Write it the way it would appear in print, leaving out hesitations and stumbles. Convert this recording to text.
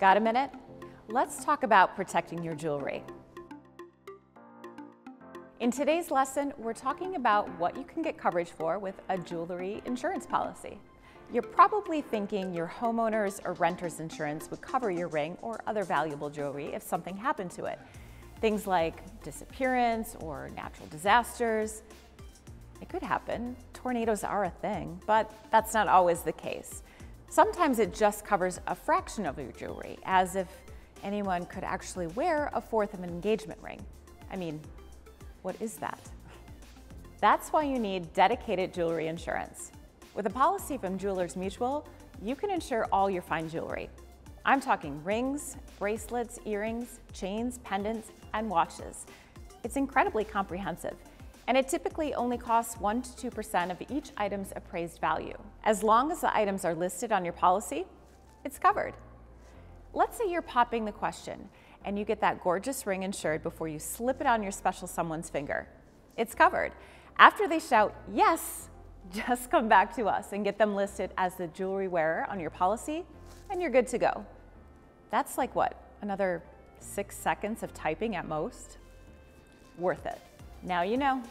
Got a minute? Let's talk about protecting your jewelry. In today's lesson, we're talking about what you can get coverage for with a jewelry insurance policy. You're probably thinking your homeowner's or renter's insurance would cover your ring or other valuable jewelry if something happened to it. Things like disappearance or natural disasters. It could happen. Tornadoes are a thing, but that's not always the case. Sometimes it just covers a fraction of your jewelry, as if anyone could actually wear a fourth of an engagement ring. I mean, what is that? That's why you need dedicated jewelry insurance. With a policy from Jewelers Mutual, you can insure all your fine jewelry. I'm talking rings, bracelets, earrings, chains, pendants, and watches. It's incredibly comprehensive, and it typically only costs 1% to 2% of each item's appraised value. As long as the items are listed on your policy, it's covered. Let's say you're popping the question, and you get that gorgeous ring insured before you slip it on your special someone's finger. It's covered. After they shout, yes, just come back to us and get them listed as the jewelry wearer on your policy, and you're good to go. That's like what, another 6 seconds of typing at most? Worth it. Now you know.